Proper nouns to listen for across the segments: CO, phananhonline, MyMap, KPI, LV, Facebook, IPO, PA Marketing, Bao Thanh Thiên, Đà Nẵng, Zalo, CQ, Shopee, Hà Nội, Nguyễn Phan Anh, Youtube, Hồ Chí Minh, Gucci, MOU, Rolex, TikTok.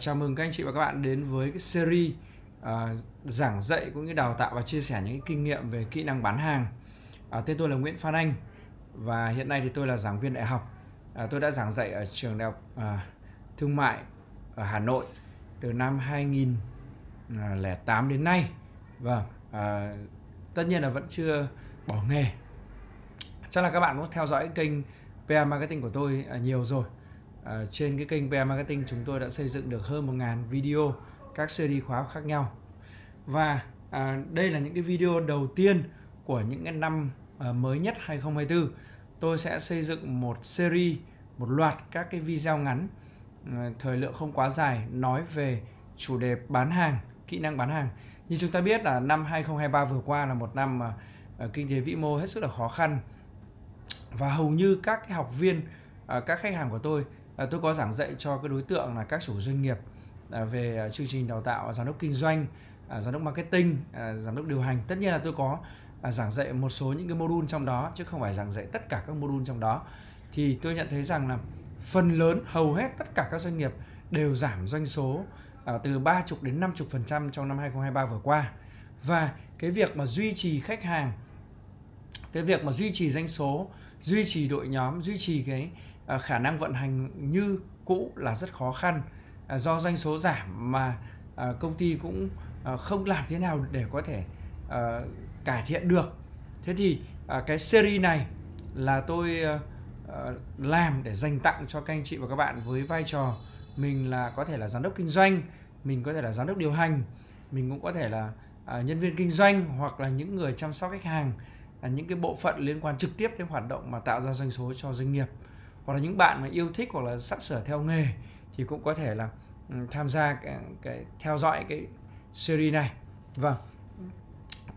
Chào mừng các anh chị và các bạn đến với cái series giảng dạy cũng như đào tạo và chia sẻ những kinh nghiệm về kỹ năng bán hàng. Tên tôi là Nguyễn Phan Anh và hiện nay thì tôi là giảng viên đại học. Tôi đã giảng dạy ở trường đại học thương mại ở Hà Nội từ năm 2008 đến nay. Vâng, tất nhiên là vẫn chưa bỏ nghề. Chắc là các bạn cũng theo dõi kênh PA Marketing của tôi nhiều rồi. Trên cái kênh PA Marketing chúng tôi đã xây dựng được hơn 1000 video các series khóa khác nhau. Và đây là những cái video đầu tiên của những cái năm mới nhất 2024. Tôi sẽ xây dựng một series, một loạt các cái video ngắn thời lượng không quá dài nói về chủ đề bán hàng, kỹ năng bán hàng. Như chúng ta biết là năm 2023 vừa qua là một năm mà kinh tế vĩ mô hết sức là khó khăn. Và hầu như các cái học viên, các khách hàng của tôi có giảng dạy cho cái đối tượng là các chủ doanh nghiệp về chương trình đào tạo giám đốc kinh doanh, giám đốc marketing, giám đốc điều hành. Tất nhiên là tôi có giảng dạy một số những cái module trong đó chứ không phải giảng dạy tất cả các module trong đó. Thì tôi nhận thấy rằng là phần lớn, hầu hết tất cả các doanh nghiệp đều giảm doanh số từ 30 đến 50% trong năm 2023 vừa qua. Và cái việc mà duy trì khách hàng, cái việc mà duy trì doanh số, duy trì đội nhóm, duy trì cái khả năng vận hành như cũ là rất khó khăn. Do doanh số giảm mà công ty cũng không làm thế nào để có thể cải thiện được. Thế thì cái series này là tôi làm để dành tặng cho các anh chị và các bạn với vai trò mình là có thể là giám đốc kinh doanh, mình có thể là giám đốc điều hành, mình cũng có thể là nhân viên kinh doanh hoặc là những người chăm sóc khách hàng, những cái bộ phận liên quan trực tiếp đến hoạt động mà tạo ra doanh số cho doanh nghiệp. Hoặc là những bạn mà yêu thích hoặc là sắp sửa theo nghề thì cũng có thể là tham gia cái theo dõi cái series này. Vâng.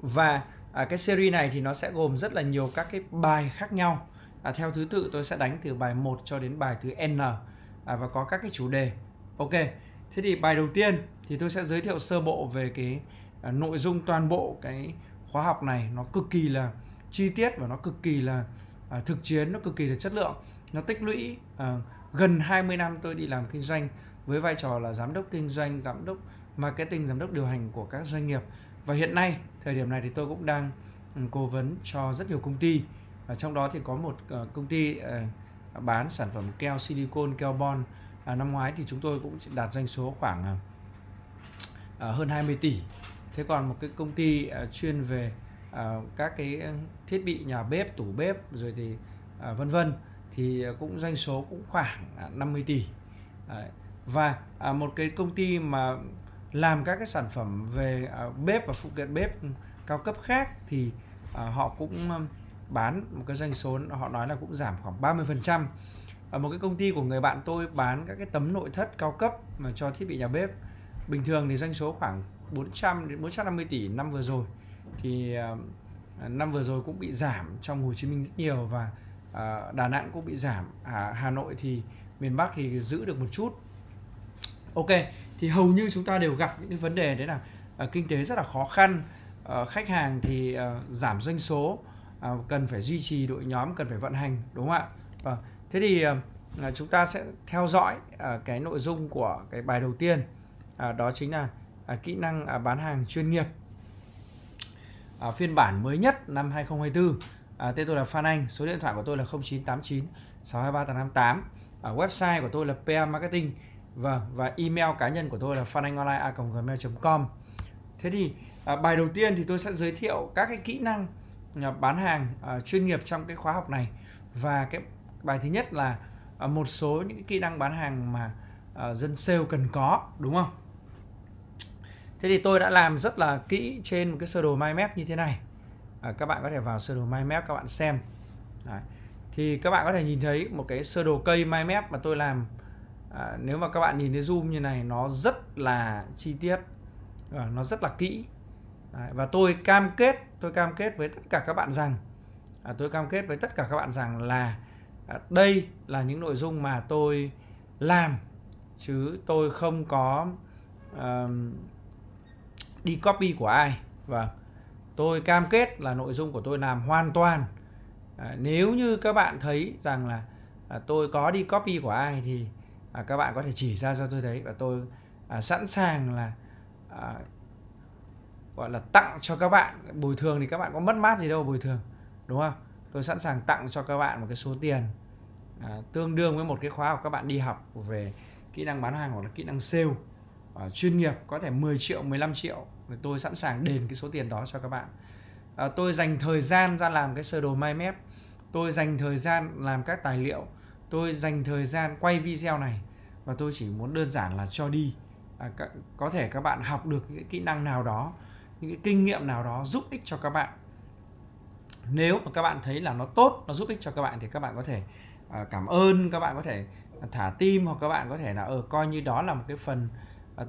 Và cái series này thì nó sẽ gồm rất là nhiều các cái bài khác nhau. Theo thứ tự tôi sẽ đánh từ bài 1 cho đến bài thứ N và có các cái chủ đề. Ok. Thế thì bài đầu tiên thì tôi sẽ giới thiệu sơ bộ về cái nội dung toàn bộ cái khóa học này. Nó cực kỳ là chi tiết và nó cực kỳ là thực chiến, nó cực kỳ là chất lượng. Nó tích lũy gần 20 năm tôi đi làm kinh doanh với vai trò là giám đốc kinh doanh, giám đốc marketing, giám đốc điều hành của các doanh nghiệp. Và hiện nay, thời điểm này thì tôi cũng đang cố vấn cho rất nhiều công ty. Trong đó thì có một công ty bán sản phẩm keo silicon, keo bond. Năm ngoái thì chúng tôi cũng đạt doanh số khoảng hơn 20 tỷ. Thế còn một cái công ty chuyên về các cái thiết bị nhà bếp, tủ bếp rồi thì vân vân thì cũng doanh số cũng khoảng 50 tỷ. Và một cái công ty mà làm các cái sản phẩm về bếp và phụ kiện bếp cao cấp khác thì họ cũng bán một cái doanh số, họ nói là cũng giảm khoảng 30%. Một cái công ty của người bạn tôi bán các cái tấm nội thất cao cấp mà cho thiết bị nhà bếp, bình thường thì doanh số khoảng 400 đến 450 tỷ năm vừa rồi. Thì năm vừa rồi cũng bị giảm trong Hồ Chí Minh rất nhiều và Đà Nẵng cũng bị giảm, Hà Nội thì miền Bắc thì giữ được một chút. Ok, thì hầu như chúng ta đều gặp những cái vấn đề đấy là kinh tế rất là khó khăn, khách hàng thì giảm doanh số, cần phải duy trì đội nhóm, cần phải vận hành, đúng không ạ? Thế thì chúng ta sẽ theo dõi cái nội dung của cái bài đầu tiên, đó chính là kỹ năng bán hàng chuyên nghiệp, phiên bản mới nhất năm 2024. Tên tôi là Phan Anh, số điện thoại của tôi là 0989 623 888, website của tôi là PA Marketing và email cá nhân của tôi là phananhonline@gmail.com. Thế thì bài đầu tiên thì tôi sẽ giới thiệu các cái kỹ năng bán hàng chuyên nghiệp trong cái khóa học này. Và cái bài thứ nhất là một số những kỹ năng bán hàng mà dân sale cần có, đúng không? Thế thì tôi đã làm rất là kỹ trên một cái sơ đồ MyMap như thế này. Các bạn có thể vào sơ đồ MyMap các bạn xem. Đấy. Thì các bạn có thể nhìn thấy một cái sơ đồ cây MyMap mà tôi làm. Nếu mà các bạn nhìn thấy zoom như này, nó rất là chi tiết, nó rất là kỹ. Đấy. Và tôi cam kết với tất cả các bạn rằng là đây là những nội dung mà tôi làm, chứ tôi không có đi copy của ai. Và tôi cam kết là nội dung của tôi làm hoàn toàn. Nếu như các bạn thấy rằng là tôi có đi copy của ai thì các bạn có thể chỉ ra cho tôi thấy, và tôi sẵn sàng là gọi là tặng cho các bạn. Bồi thường thì các bạn có mất mát gì đâu bồi thường, đúng không? Tôi sẵn sàng tặng cho các bạn một cái số tiền tương đương với một cái khóa của các bạn đi học về kỹ năng bán hàng hoặc là kỹ năng sale chuyên nghiệp, có thể 10 triệu, 15 triệu. Tôi sẵn sàng đền cái số tiền đó cho các bạn. Tôi dành thời gian ra làm cái sơ đồ MyMap, tôi dành thời gian làm các tài liệu, tôi dành thời gian quay video này, và tôi chỉ muốn đơn giản là cho đi. Có thể các bạn học được những kỹ năng nào đó, những cái kinh nghiệm nào đó giúp ích cho các bạn. Nếu mà các bạn thấy là nó tốt, nó giúp ích cho các bạn thì các bạn có thể cảm ơn, các bạn có thể thả tim, hoặc các bạn có thể là coi như đó là một cái phần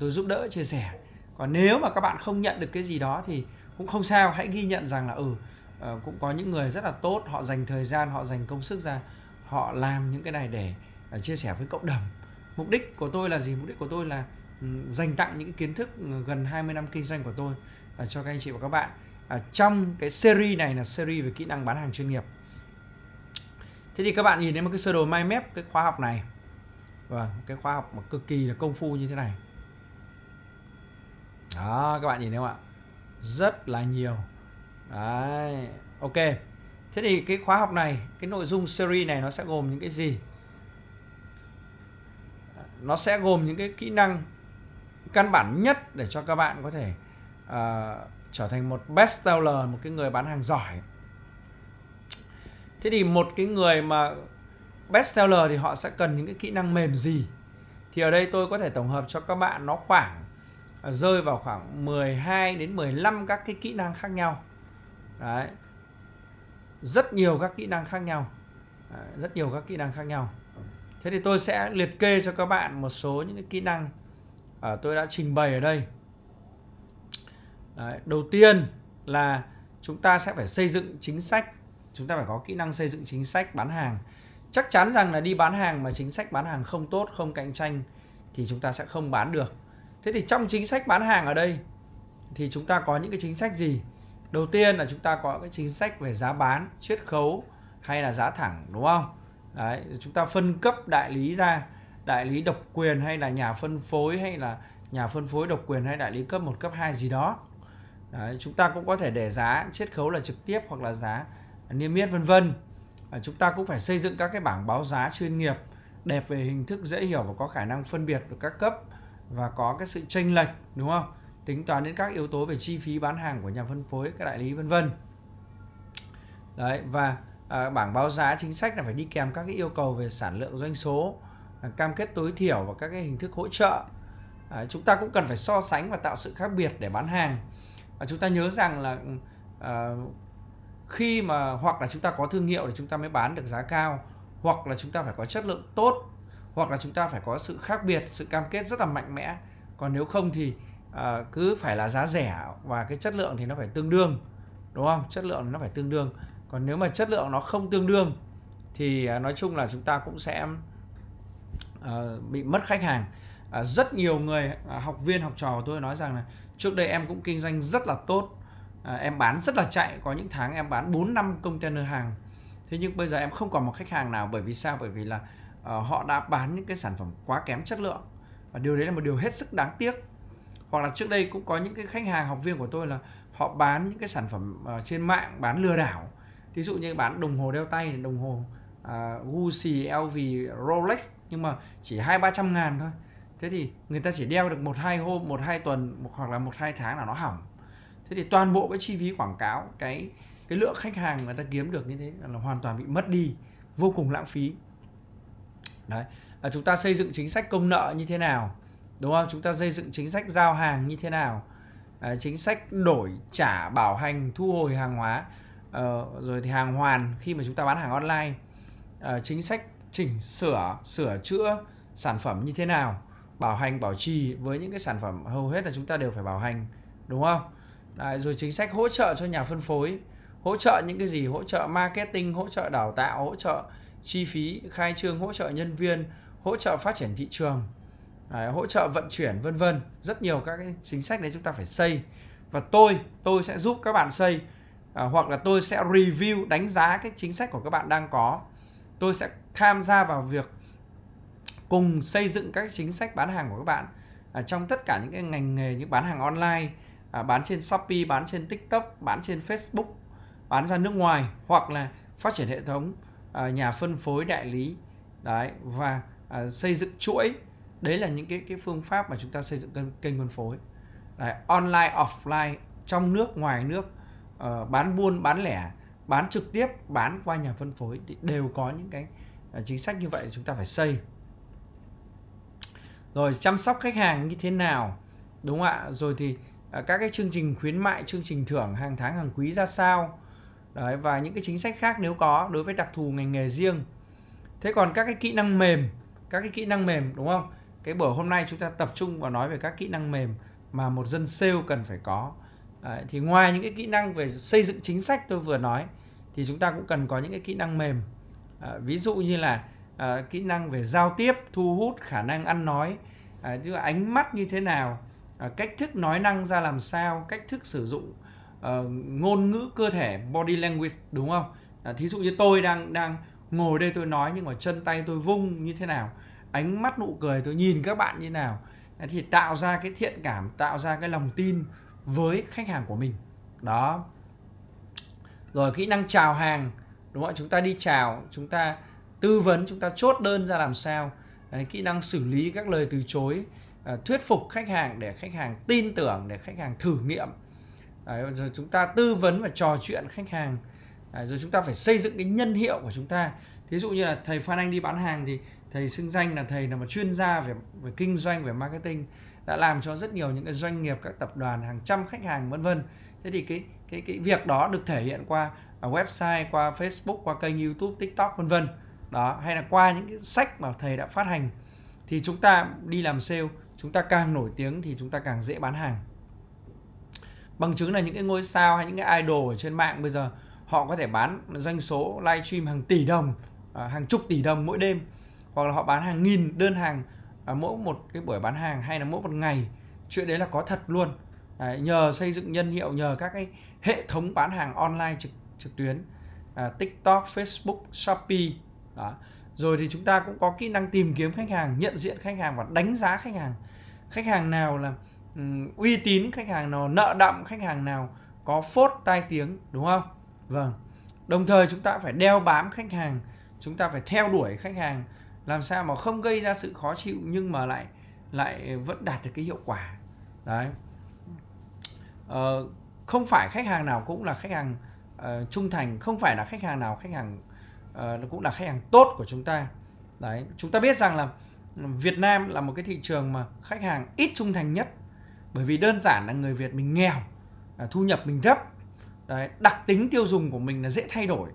tôi giúp đỡ, chia sẻ. Còn nếu mà các bạn không nhận được cái gì đó thì cũng không sao, hãy ghi nhận rằng là cũng có những người rất là tốt, họ dành thời gian, họ dành công sức ra, họ làm những cái này để chia sẻ với cộng đồng. Mục đích của tôi là gì? Mục đích của tôi là dành tặng những kiến thức gần 20 năm kinh doanh của tôi cho các anh chị và các bạn. Trong cái series này là series về kỹ năng bán hàng chuyên nghiệp. Thế thì các bạn nhìn thấy một cái sơ đồ MyMap, cái khóa học này, và cái khóa học mà cực kỳ là công phu như thế này. Đó, các bạn nhìn thấy không ạ? Rất là nhiều. Đấy, ok. Thế thì cái khóa học này, cái nội dung series này nó sẽ gồm những cái gì? Nó sẽ gồm những cái kỹ năng căn bản nhất để cho các bạn có thể trở thành một best seller, một cái người bán hàng giỏi. Thế thì một cái người mà best seller thì họ sẽ cần những cái kỹ năng mềm gì? Thì ở đây tôi có thể tổng hợp cho các bạn nó khoảng rơi vào khoảng 12 đến 15 các cái kỹ năng khác nhau. Đấy. Rất nhiều các kỹ năng khác nhau. Đấy, rất nhiều các kỹ năng khác nhau. Thế thì tôi sẽ liệt kê cho các bạn một số những cái kỹ năng tôi đã trình bày ở đây. Đấy, đầu tiên là chúng ta sẽ phải xây dựng chính sách. Chúng ta phải có kỹ năng xây dựng chính sách bán hàng. Chắc chắn rằng là đi bán hàng mà chính sách bán hàng không tốt, không cạnh tranh thì chúng ta sẽ không bán được. Thế thì trong chính sách bán hàng ở đây thì chúng ta có những cái chính sách gì? Đầu tiên là chúng ta có cái chính sách về giá bán, chiết khấu hay là giá thẳng, đúng không? Đấy, chúng ta phân cấp đại lý ra, đại lý độc quyền hay là nhà phân phối, hay là nhà phân phối độc quyền hay đại lý cấp 1, cấp 2 gì đó. Đấy, chúng ta cũng có thể để giá chiết khấu là trực tiếp hoặc là giá niêm yết, vân vân. Chúng ta cũng phải xây dựng các cái bảng báo giá chuyên nghiệp, đẹp về hình thức, dễ hiểu và có khả năng phân biệt được các cấp, và có cái sự chênh lệch, đúng không? Tính toán đến các yếu tố về chi phí bán hàng của nhà phân phối, các đại lý, vân vân. Đấy, và bảng báo giá chính sách là phải đi kèm các cái yêu cầu về sản lượng, doanh số, cam kết tối thiểu và các cái hình thức hỗ trợ. Chúng ta cũng cần phải so sánh và tạo sự khác biệt để bán hàng. Chúng ta nhớ rằng là khi mà hoặc là chúng ta có thương hiệu thì chúng ta mới bán được giá cao, hoặc là chúng ta phải có chất lượng tốt, hoặc là chúng ta phải có sự khác biệt, sự cam kết rất là mạnh mẽ. Còn nếu không thì cứ phải là giá rẻ và cái chất lượng thì nó phải tương đương, đúng không? Chất lượng nó phải tương đương. Còn nếu mà chất lượng nó không tương đương thì nói chung là chúng ta cũng sẽ bị mất khách hàng. Rất nhiều người học viên, học trò của tôi nói rằng là trước đây em cũng kinh doanh rất là tốt, em bán rất là chạy, có những tháng em bán 4-5 container hàng. Thế nhưng bây giờ em không còn một khách hàng nào. Bởi vì sao? Bởi vì là họ đã bán những cái sản phẩm quá kém chất lượng, và điều đấy là một điều hết sức đáng tiếc. Hoặc là trước đây cũng có những cái khách hàng, học viên của tôi là họ bán những cái sản phẩm trên mạng, bán lừa đảo. Ví dụ như bán đồng hồ đeo tay, đồng hồ Gucci, LV, Rolex, nhưng mà chỉ 200-300 ngàn thôi. Thế thì người ta chỉ đeo được 1-2 hôm, 1-2 tuần hoặc là 1-2 tháng là nó hỏng. Thế thì toàn bộ cái chi phí quảng cáo, cái lượng khách hàng người ta kiếm được như thế là hoàn toàn bị mất đi, vô cùng lãng phí. Đấy. Chúng ta xây dựng chính sách công nợ như thế nào, đúng không? Chúng ta xây dựng chính sách giao hàng như thế nào, chính sách đổi trả, bảo hành, thu hồi hàng hóa, rồi thì hàng hoàn khi mà chúng ta bán hàng online, chính sách chỉnh sửa, sửa chữa sản phẩm như thế nào, bảo hành, bảo trì. Với những cái sản phẩm hầu hết là chúng ta đều phải bảo hành, đúng không? Đấy, rồi chính sách hỗ trợ cho nhà phân phối, hỗ trợ những cái gì? Hỗ trợ marketing, hỗ trợ đào tạo, hỗ trợ chi phí khai trương, hỗ trợ nhân viên, hỗ trợ phát triển thị trường, hỗ trợ vận chuyển, vân vân. Rất nhiều các cái chính sách đấy chúng ta phải xây, và tôi sẽ giúp các bạn xây, hoặc là tôi sẽ review, đánh giá cái chính sách của các bạn đang có. Tôi sẽ tham gia vào việc cùng xây dựng các chính sách bán hàng của các bạn trong tất cả những cái ngành nghề như bán hàng online, bán trên Shopee, bán trên TikTok, bán trên Facebook, bán ra nước ngoài, hoặc là phát triển hệ thống nhà phân phối, đại lý đấy, và xây dựng chuỗi. Đấy là những cái phương pháp mà chúng ta xây dựng kênh phân phối đấy, online, offline, trong nước, ngoài nước, bán buôn, bán lẻ, bán trực tiếp, bán qua nhà phân phối, đều có những cái chính sách như vậy chúng ta phải xây. Rồi chăm sóc khách hàng như thế nào, đúng không ạ? Rồi thì các cái chương trình khuyến mại, chương trình thưởng hàng tháng, hàng quý ra sao đấy, và những cái chính sách khác nếu có đối với đặc thù ngành nghề riêng. Thế còn các cái kỹ năng mềm, đúng không? Cái buổi hôm nay chúng ta tập trung vào nói về các kỹ năng mềm mà một dân sale cần phải có. Đấy, thì ngoài những cái kỹ năng về xây dựng chính sách tôi vừa nói thì chúng ta cũng cần có những cái kỹ năng mềm, ví dụ như là kỹ năng về giao tiếp, thu hút, khả năng ăn nói, chứ ánh mắt như thế nào, cách thức nói năng ra làm sao, cách thức sử dụng ngôn ngữ cơ thể, body language, đúng không? Thí dụ như tôi đang ngồi đây tôi nói nhưng mà chân tay tôi vung như thế nào, ánh mắt nụ cười tôi nhìn các bạn như thế nào, thì tạo ra cái thiện cảm, tạo ra cái lòng tin với khách hàng của mình đó. Rồi kỹ năng chào hàng, đúng không? Chúng ta đi chào, chúng ta tư vấn, chúng ta chốt đơn ra làm sao. Đấy, kỹ năng xử lý các lời từ chối, thuyết phục khách hàng để khách hàng tin tưởng, để khách hàng thử nghiệm. Đấy, rồi chúng ta tư vấn và trò chuyện khách hàng. Đấy, rồi chúng ta phải xây dựng cái nhân hiệu của chúng ta. Thí dụ như là thầy Phan Anh đi bán hàng thì thầy xưng danh là thầy là một chuyên gia về kinh doanh, về marketing, đã làm cho rất nhiều những cái doanh nghiệp, các tập đoàn, hàng trăm khách hàng vân vân. Thế thì cái việc đó được thể hiện qua website, qua Facebook, qua kênh YouTube, TikTok vân vân đó, hay là qua những cái sách mà thầy đã phát hành. Thì chúng ta đi làm sale, chúng ta càng nổi tiếng thì chúng ta càng dễ bán hàng. Bằng chứng là những cái ngôi sao hay những cái idol ở trên mạng bây giờ họ có thể bán doanh số live stream hàng tỷ đồng, hàng chục tỷ đồng mỗi đêm, hoặc là họ bán hàng nghìn đơn hàng mỗi một cái buổi bán hàng, hay là mỗi một ngày. Chuyện đấy là có thật luôn. Đấy, nhờ xây dựng nhân hiệu, nhờ các cái hệ thống bán hàng online trực tuyến, TikTok, Facebook, Shopee đó. Rồi thì chúng ta cũng có kỹ năng tìm kiếm khách hàng, nhận diện khách hàng và đánh giá khách hàng. Khách hàng nào là uy tín, khách hàng nào nợ đọng, khách hàng nào có phốt tai tiếng, đúng không? Vâng. Đồng thời chúng ta phải đeo bám khách hàng, chúng ta phải theo đuổi khách hàng, làm sao mà không gây ra sự khó chịu nhưng mà lại vẫn đạt được cái hiệu quả. Đấy. Không phải khách hàng nào cũng là khách hàng trung thành, không phải là khách hàng nào cũng là khách hàng tốt của chúng ta. Đấy, chúng ta biết rằng là Việt Nam là một cái thị trường mà khách hàng ít trung thành nhất, bởi vì đơn giản là người Việt mình nghèo, thu nhập mình thấp. Đấy, đặc tính tiêu dùng của mình là dễ thay đổi.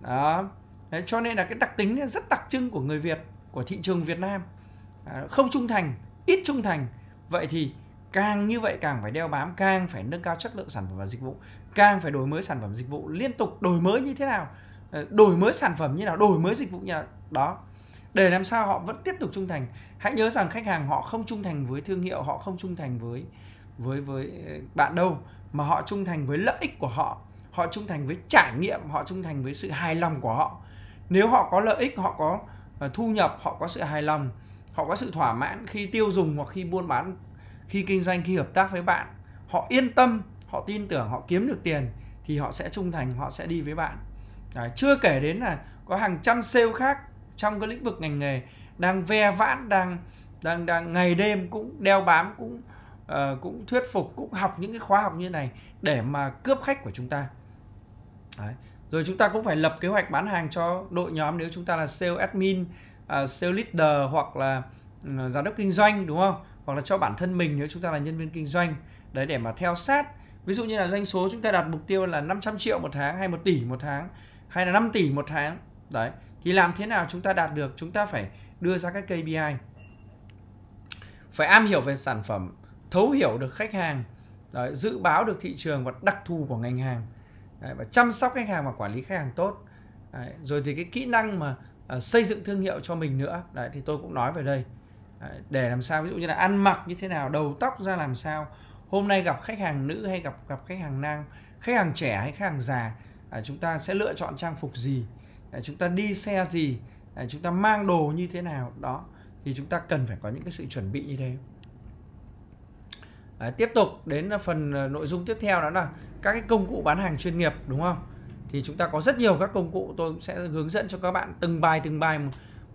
Đó. Đấy, cho nên là cái đặc tính rất đặc trưng của người Việt, của thị trường Việt Nam, không trung thành, ít trung thành. Vậy thì càng như vậy càng phải đeo bám, càng phải nâng cao chất lượng sản phẩm và dịch vụ, càng phải đổi mới sản phẩm dịch vụ, liên tục đổi mới như thế nào, đổi mới sản phẩm như nào, đổi mới dịch vụ như nào đó, để làm sao họ vẫn tiếp tục trung thành. Hãy nhớ rằng khách hàng họ không trung thành với thương hiệu, họ không trung thành với bạn đâu, mà họ trung thành với lợi ích của họ, họ trung thành với trải nghiệm, họ trung thành với sự hài lòng của họ. Nếu họ có lợi ích, họ có thu nhập, họ có sự hài lòng, họ có sự thỏa mãn khi tiêu dùng hoặc khi buôn bán, khi kinh doanh, khi hợp tác với bạn, họ yên tâm, họ tin tưởng, họ kiếm được tiền, thì họ sẽ trung thành, họ sẽ đi với bạn. Đấy, chưa kể đến là có hàng trăm sale khác trong cái lĩnh vực ngành nghề đang ve vãn, đang ngày đêm cũng đeo bám, cũng thuyết phục, cũng học những cái khóa học như này để mà cướp khách của chúng ta. Đấy. Rồi chúng ta cũng phải lập kế hoạch bán hàng cho đội nhóm, nếu chúng ta là sale admin, sale leader, hoặc là giám đốc kinh doanh, đúng không? Hoặc là cho bản thân mình nếu chúng ta là nhân viên kinh doanh. Đấy, để mà theo sát. Ví dụ như là doanh số chúng ta đặt mục tiêu là 500 triệu một tháng, hay 1 tỷ một tháng, hay là 5 tỷ một tháng. Đấy, thì làm thế nào chúng ta đạt được? Chúng ta phải đưa ra các KPI. Phải am hiểu về sản phẩm, thấu hiểu được khách hàng, đấy, dự báo được thị trường và đặc thù của ngành hàng. Đấy, và chăm sóc khách hàng và quản lý khách hàng tốt. Đấy, rồi thì cái kỹ năng mà xây dựng thương hiệu cho mình nữa. Đấy, thì tôi cũng nói về đây. Đấy, để làm sao, ví dụ như là ăn mặc như thế nào, đầu tóc ra làm sao, hôm nay gặp khách hàng nữ hay gặp khách hàng nam, khách hàng trẻ hay khách hàng già, chúng ta sẽ lựa chọn trang phục gì, chúng ta đi xe gì, chúng ta mang đồ như thế nào đó. thì chúng ta cần phải có những cái sự chuẩn bị như thế. Tiếp tục đến phần nội dung tiếp theo, đó là các cái công cụ bán hàng chuyên nghiệp, đúng không? Thì chúng ta có rất nhiều các công cụ, tôi sẽ hướng dẫn cho các bạn từng bài,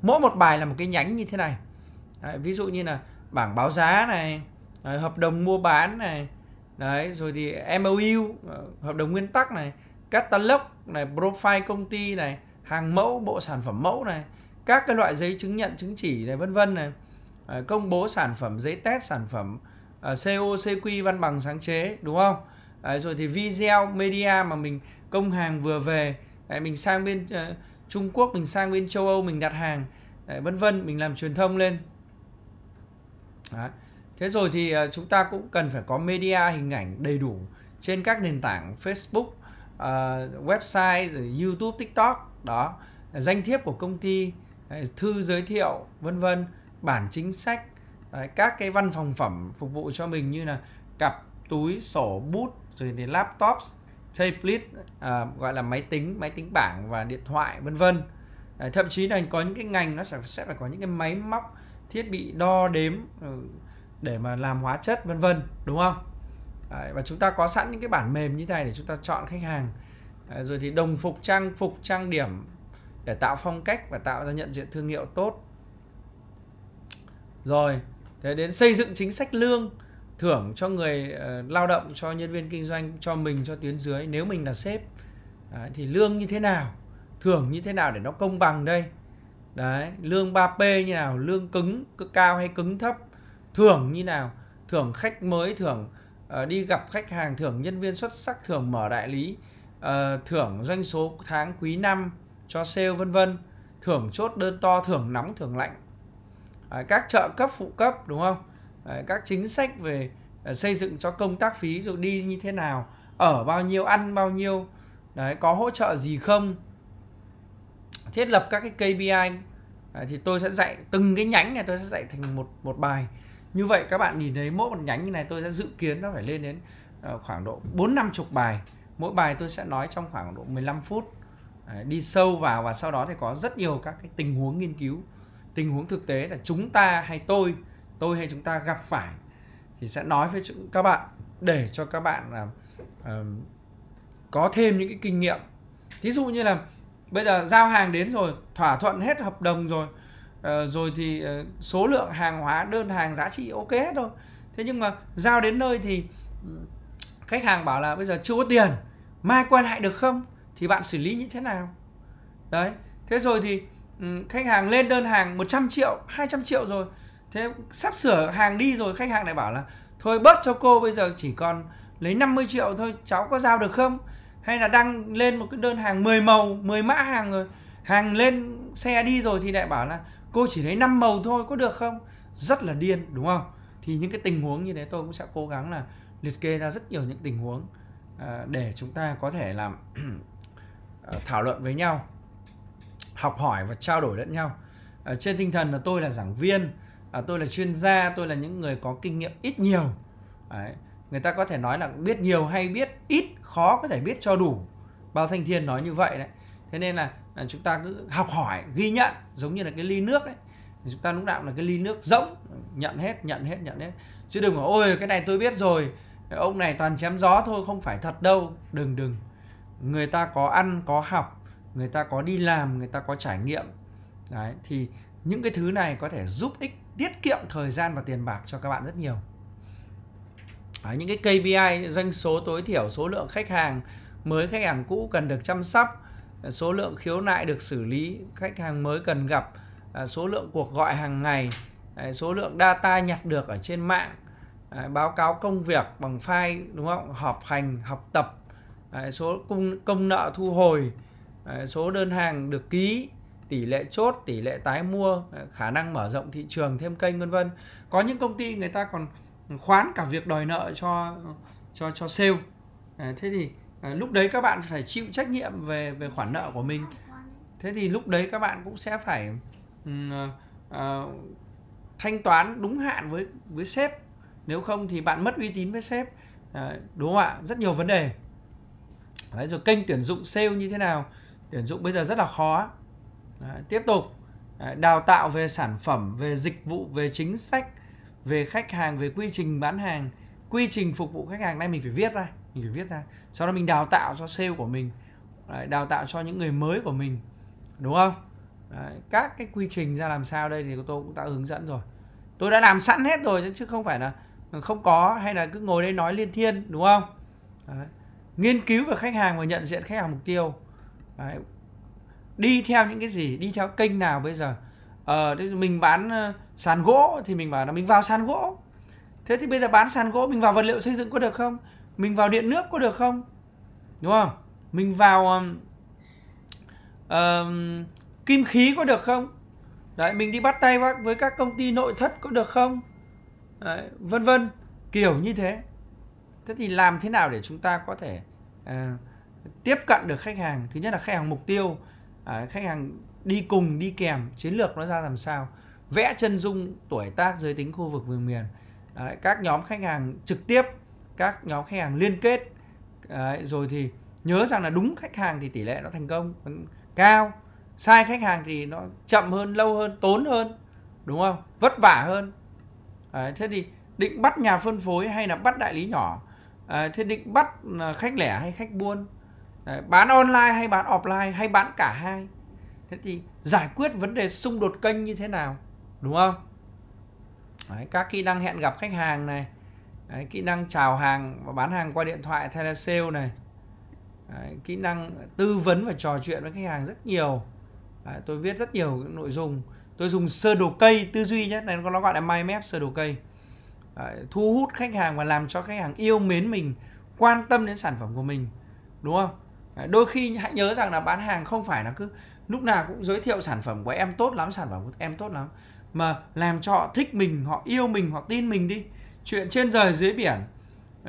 mỗi một bài là một cái nhánh như thế này. Đấy, ví dụ như là bảng báo giá này, hợp đồng mua bán này, đấy, rồi thì MOU, hợp đồng nguyên tắc này, catalog này, profile công ty này, hàng mẫu, bộ sản phẩm mẫu này, các cái loại giấy chứng nhận, chứng chỉ này, vân vân này, công bố sản phẩm, giấy test sản phẩm, CO, CQ, văn bằng sáng chế, đúng không? Đấy, rồi thì video, media mà mình công hàng vừa về, đấy, mình sang bên Trung Quốc, mình sang bên châu Âu, mình đặt hàng, đấy, vân vân, mình làm truyền thông lên. Đấy. Thế rồi thì chúng ta cũng cần phải có media, hình ảnh đầy đủ trên các nền tảng Facebook, website, rồi YouTube, TikTok, đó, danh thiếp của công ty, đấy, thư giới thiệu, vân vân, bản chính sách, đấy, các cái văn phòng phẩm phục vụ cho mình như là cặp, túi, sổ, bút, rồi thì laptop, tablet, gọi là máy tính bảng và điện thoại, vân vân. Thậm chí là có những cái ngành nó sẽ phải có những cái máy móc, thiết bị đo đếm để mà làm hóa chất, vân vân, đúng không? Đấy, và chúng ta có sẵn những cái bản mềm như thế này để chúng ta chọn khách hàng. Đấy, rồi thì đồng phục, trang phục, trang điểm để tạo phong cách và tạo ra nhận diện thương hiệu tốt. Rồi đến xây dựng chính sách lương thưởng cho người lao động, cho nhân viên kinh doanh, cho mình, cho tuyến dưới. Nếu mình là sếp, đấy, thì lương như thế nào, thưởng như thế nào để nó công bằng đây. Đấy, lương 3P như nào, lương cứng, cao hay cứng thấp, thưởng như nào, thưởng khách mới, thưởng đi gặp khách hàng, thưởng nhân viên xuất sắc, thưởng mở đại lý, thưởng doanh số tháng quý năm cho sale, vân vân, thưởng chốt đơn to, thưởng nóng, thưởng lạnh, các trợ cấp phụ cấp, đúng không? Các chính sách về xây dựng cho công tác phí, rồi đi như thế nào, ở bao nhiêu, ăn bao nhiêu, đấy, có hỗ trợ gì không, thiết lập các cái KPI. Thì tôi sẽ dạy từng cái nhánh này, tôi sẽ dạy thành một bài. Như vậy các bạn nhìn thấy mỗi một nhánh như này tôi sẽ dự kiến nó phải lên đến khoảng độ 4-50 bài. Mỗi bài tôi sẽ nói trong khoảng độ 15 phút. Đi sâu vào và sau đó thì có rất nhiều các cái tình huống nghiên cứu, tình huống thực tế là chúng ta hay tôi hay chúng ta gặp phải, thì sẽ nói với các bạn để cho các bạn có thêm những cái kinh nghiệm. Thí dụ như là bây giờ giao hàng đến rồi, thỏa thuận hết hợp đồng rồi, rồi thì số lượng hàng hóa, đơn hàng, giá trị ok hết rồi. Thế nhưng mà giao đến nơi thì khách hàng bảo là bây giờ chưa có tiền, mai quay lại được không? Thì bạn xử lý như thế nào? Đấy, thế rồi thì khách hàng lên đơn hàng 100 triệu, 200 triệu rồi. Thế sắp sửa hàng đi rồi, khách hàng lại bảo là thôi bớt cho cô, bây giờ chỉ còn lấy 50 triệu thôi, cháu có giao được không? Hay là đăng lên một cái đơn hàng 10 màu, 10 mã hàng rồi, hàng lên xe đi rồi thì lại bảo là cô chỉ lấy 5 màu thôi, có được không? Rất là điên, đúng không? Thì những cái tình huống như thế tôi cũng sẽ cố gắng là liệt kê ra rất nhiều những tình huống để chúng ta có thể làm thảo luận với nhau, học hỏi và trao đổi lẫn nhau. Trên tinh thần là tôi là giảng viên, tôi là chuyên gia, tôi là những người có kinh nghiệm ít nhiều. Đấy, người ta có thể nói là biết nhiều hay biết ít, khó có thể biết cho đủ. Bao Thanh Thiên nói như vậy đấy. Thế nên là chúng ta cứ học hỏi, ghi nhận, giống như là cái ly nước ấy. Chúng ta lúc nào là cái ly nước rỗng, nhận hết. Chứ đừng bảo ôi cái này tôi biết rồi, ông này toàn chém gió thôi, không phải thật đâu. Đừng. Người ta có ăn, có học, người ta có đi làm, người ta có trải nghiệm. Đấy, thì những cái thứ này có thể giúp ích, tiết kiệm thời gian và tiền bạc cho các bạn rất nhiều. Những cái KPI, doanh số tối thiểu, số lượng khách hàng mới, khách hàng cũ cần được chăm sóc, số lượng khiếu nại được xử lý, khách hàng mới cần gặp, số lượng cuộc gọi hàng ngày, số lượng data nhặt được ở trên mạng, báo cáo công việc bằng file, đúng không? Họp hành, học tập, số công nợ thu hồi, số đơn hàng được ký, tỷ lệ chốt, tỷ lệ tái mua, khả năng mở rộng thị trường, thêm kênh, vân vân. Có những công ty người ta còn khoán cả việc đòi nợ cho sale. Thế thì lúc đấy các bạn phải chịu trách nhiệm về khoản nợ của mình. Thế thì lúc đấy các bạn cũng sẽ phải thanh toán đúng hạn với sếp. Nếu không thì bạn mất uy tín với sếp, đúng không ạ? Rất nhiều vấn đề. Đấy, rồi kênh tuyển dụng sale như thế nào? Tuyển dụng bây giờ rất là khó. Tiếp tục đào tạo về sản phẩm, về dịch vụ, về chính sách, về khách hàng, về quy trình bán hàng, quy trình phục vụ khách hàng. Nay mình phải viết ra, sau đó mình đào tạo cho sale của mình, đào tạo cho những người mới của mình, đúng không? Đấy, các cái quy trình ra làm sao đây thì tôi cũng đã hướng dẫn rồi, tôi đã làm sẵn hết rồi chứ không phải là không có, hay là cứ ngồi đây nói liên thiên, đúng không? Đấy. Nghiên cứu về khách hàng và nhận diện khách hàng mục tiêu. Đấy. Đi theo những cái gì, đi theo kênh nào bây giờ? Mình bán sàn gỗ thì mình bảo là mình vào sàn gỗ. Thế thì bây giờ bán sàn gỗ, mình vào vật liệu xây dựng có được không? Mình vào điện nước có được không? Đúng không? Mình vào kim khí có được không? Đấy, mình đi bắt tay với các công ty nội thất có được không? Đấy, vân vân, kiểu như thế. Thế thì làm thế nào để chúng ta có thể tiếp cận được khách hàng? Thứ nhất là khách hàng mục tiêu, khách hàng đi cùng, đi kèm, chiến lược nó ra làm sao, vẽ chân dung, tuổi tác, giới tính, khu vực, vùng miền. Đấy, các nhóm khách hàng trực tiếp, các nhóm khách hàng liên kết. Đấy, rồi thì nhớ rằng là đúng khách hàng thì tỷ lệ nó thành công cao, sai khách hàng thì nó chậm hơn, lâu hơn, tốn hơn, đúng không? Vất vả hơn. Đấy, thế thì định bắt nhà phân phối hay là bắt đại lý nhỏ? Đấy, thế định bắt khách lẻ hay khách buôn? Đấy, bán online hay bán offline, hay bán cả hai? Thế thì giải quyết vấn đề xung đột kênh như thế nào, đúng không? Đấy, các kỹ năng hẹn gặp khách hàng này. Đấy, kỹ năng chào hàng và bán hàng qua điện thoại, telesale này. Đấy, kỹ năng tư vấn và trò chuyện với khách hàng rất nhiều. Đấy, tôi viết rất nhiều những nội dung. Tôi dùng sơ đồ cây tư duy nhé, này nó gọi là MyMap, sơ đồ cây. Đấy, thu hút khách hàng và làm cho khách hàng yêu mến mình, quan tâm đến sản phẩm của mình, đúng không? Đấy, đôi khi hãy nhớ rằng là bán hàng không phải là cứ lúc nào cũng giới thiệu sản phẩm của em tốt lắm, sản phẩm của em tốt lắm, mà làm cho họ thích mình, họ yêu mình, họ tin mình đi. Chuyện trên trời dưới biển,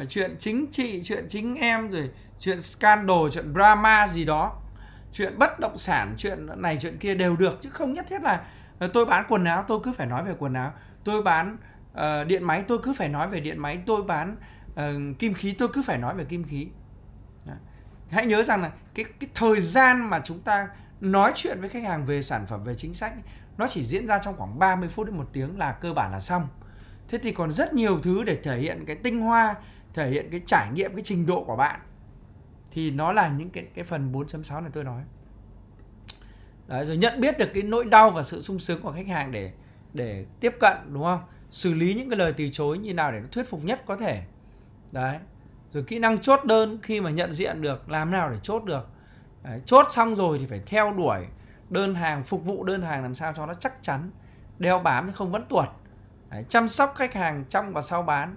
chuyện chính trị, chuyện chính em, rồi chuyện scandal, chuyện drama gì đó, chuyện bất động sản, chuyện này chuyện kia đều được, chứ không nhất thiết là tôi bán quần áo tôi cứ phải nói về quần áo, tôi bán điện máy tôi cứ phải nói về điện máy, tôi bán kim khí tôi cứ phải nói về kim khí. Đấy. Hãy nhớ rằng là cái thời gian mà chúng ta nói chuyện với khách hàng về sản phẩm, về chính sách, nó chỉ diễn ra trong khoảng 30 phút đến 1 tiếng là cơ bản là xong. Thế thì còn rất nhiều thứ để thể hiện cái tinh hoa, thể hiện cái trải nghiệm, cái trình độ của bạn, thì nó là những cái phần 4.6 này tôi nói. Đấy, rồi nhận biết được cái nỗi đau và sự sung sướng của khách hàng để tiếp cận, đúng không? Xử lý những cái lời từ chối như nào để nó thuyết phục nhất có thể. Đấy. Rồi kỹ năng chốt đơn, khi mà nhận diện được làm nào để chốt được. Đấy, chốt xong rồi thì phải theo đuổi đơn hàng, phục vụ đơn hàng làm sao cho nó chắc chắn, đeo bám chứ không vẫn tuột. Đấy, chăm sóc khách hàng trong và sau bán,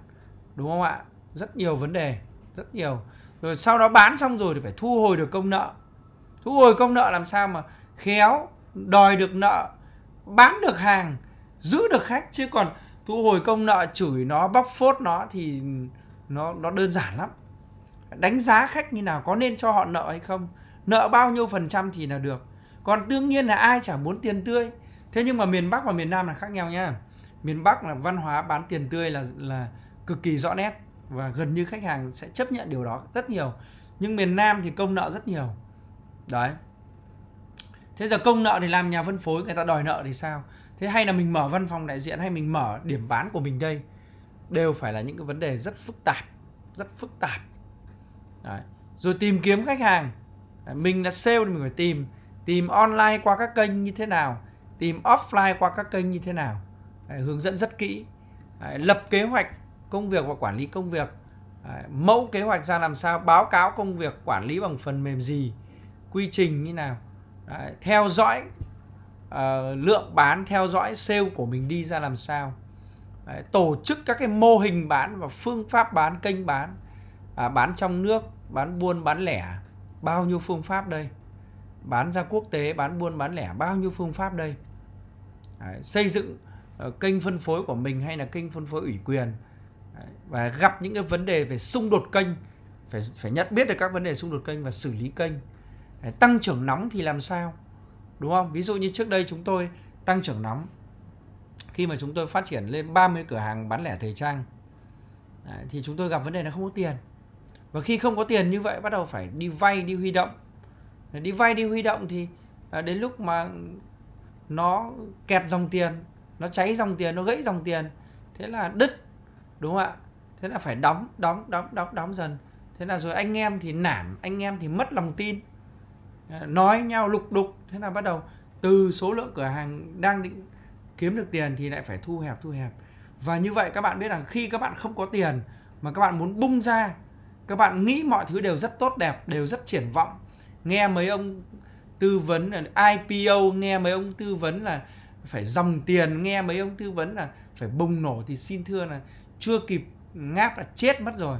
đúng không ạ? Rất nhiều vấn đề, rất nhiều. Rồi sau đó bán xong rồi thì phải thu hồi được công nợ. Thu hồi công nợ làm sao mà khéo, đòi được nợ, bán được hàng, giữ được khách, chứ còn thu hồi công nợ chửi nó, bóc phốt nó thì nó đơn giản lắm. Đánh giá khách như nào, có nên cho họ nợ hay không, nợ bao nhiêu phần trăm thì là được. Còn đương nhiên là ai chả muốn tiền tươi. Thế nhưng mà miền Bắc và miền Nam là khác nhau nhá. Miền Bắc là văn hóa bán tiền tươi là cực kỳ rõ nét, và gần như khách hàng sẽ chấp nhận điều đó rất nhiều. Nhưng miền Nam thì công nợ rất nhiều. Đấy. Thế giờ công nợ thì làm nhà phân phối người ta đòi nợ thì sao? Thế hay là mình mở văn phòng đại diện, hay mình mở điểm bán của mình đây? Đều phải là những cái vấn đề rất phức tạp. Rất phức tạp. Đấy. Rồi tìm kiếm khách hàng. Mình là sale thì mình phải tìm online qua các kênh như thế nào, tìm offline qua các kênh như thế nào. Đấy, hướng dẫn rất kỹ. Đấy, lập kế hoạch công việc và quản lý công việc. Đấy, mẫu kế hoạch ra làm sao, báo cáo công việc, quản lý bằng phần mềm gì, quy trình như nào. Đấy, theo dõi lượng bán, theo dõi sale của mình đi ra làm sao. Đấy, tổ chức các cái mô hình bán và phương pháp bán, kênh bán, bán trong nước, bán buôn, bán lẻ, bao nhiêu phương pháp đây, bán ra quốc tế, bán buôn, bán lẻ, bao nhiêu phương pháp đây. Đấy, xây dựng kênh phân phối của mình hay là kênh phân phối ủy quyền. Đấy, và gặp những cái vấn đề về xung đột kênh, phải nhận biết được các vấn đề xung đột kênh và xử lý kênh. Đấy, tăng trưởng nóng thì làm sao, đúng không? Ví dụ như trước đây chúng tôi tăng trưởng nóng khi mà chúng tôi phát triển lên 30 cửa hàng bán lẻ thời trang. Đấy, thì chúng tôi gặp vấn đề là không có tiền, và khi không có tiền như vậy bắt đầu phải đi vay, đi huy động. Đi vay, đi huy động thì đến lúc mà nó kẹt dòng tiền, nó cháy dòng tiền, nó gãy dòng tiền, thế là đứt, đúng không ạ? Thế là phải đóng dần. Thế là rồi anh em thì nản, anh em thì mất lòng tin, nói nhau lục đục. Thế là bắt đầu từ số lượng cửa hàng đang định kiếm được tiền thì lại phải thu hẹp. Và như vậy các bạn biết rằng khi các bạn không có tiền mà các bạn muốn bung ra, các bạn nghĩ mọi thứ đều rất tốt đẹp, đều rất triển vọng. Nghe mấy ông tư vấn là IPO, nghe mấy ông tư vấn là phải dòng tiền, nghe mấy ông tư vấn là phải bùng nổ, thì xin thưa là chưa kịp ngáp đã chết mất rồi.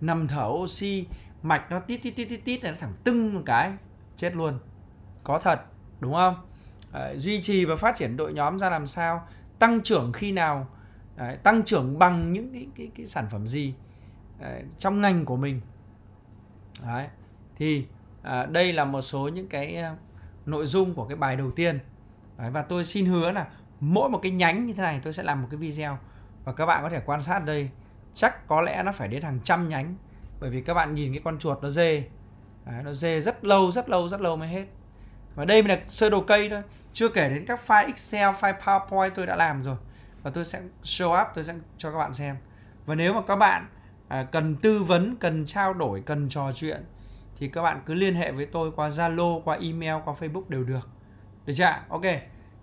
Nằm thở oxy, mạch nó tít này, nó thẳng tưng một cái, chết luôn. Có thật, đúng không? Đấy, duy trì và phát triển đội nhóm ra làm sao? Tăng trưởng khi nào? Đấy, tăng trưởng bằng những cái sản phẩm gì? Đấy, trong ngành của mình. Đấy, thì đây là một số những cái nội dung của cái bài đầu tiên. Đấy, và tôi xin hứa là mỗi một cái nhánh như thế này tôi sẽ làm một cái video. Và các bạn có thể quan sát đây, chắc có lẽ nó phải đến hàng trăm nhánh. Bởi vì các bạn nhìn cái con chuột nó dê. Đấy, nó dê rất lâu mới hết. Và đây là sơ đồ cây thôi. Chưa kể đến các file Excel, file PowerPoint tôi đã làm rồi. Và tôi sẽ show up, tôi sẽ cho các bạn xem. Và nếu mà các bạn cần tư vấn, cần trao đổi, cần trò chuyện thì các bạn cứ liên hệ với tôi qua Zalo, qua email, qua Facebook đều được. Được chưa ạ? Ok.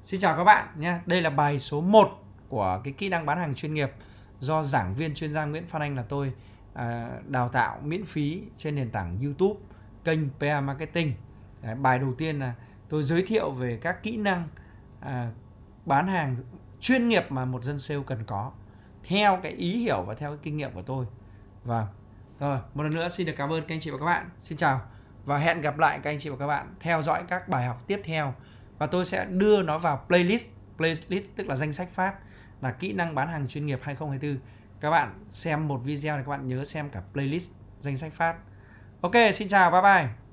Xin chào các bạn nhé. Đây là bài số 1 của cái kỹ năng bán hàng chuyên nghiệp do giảng viên chuyên gia Nguyễn Phan Anh là tôi đào tạo miễn phí trên nền tảng YouTube kênh PA Marketing. Đấy, bài đầu tiên là tôi giới thiệu về các kỹ năng bán hàng chuyên nghiệp mà một dân sale cần có theo cái ý hiểu và theo cái kinh nghiệm của tôi. Và rồi, một lần nữa xin được cảm ơn các anh chị và các bạn. Xin chào và hẹn gặp lại các anh chị và các bạn theo dõi các bài học tiếp theo. Và tôi sẽ đưa nó vào playlist tức là danh sách phát là kỹ năng bán hàng chuyên nghiệp 2024. Các bạn xem một video này các bạn nhớ xem cả playlist danh sách phát. Ok, xin chào, bye bye.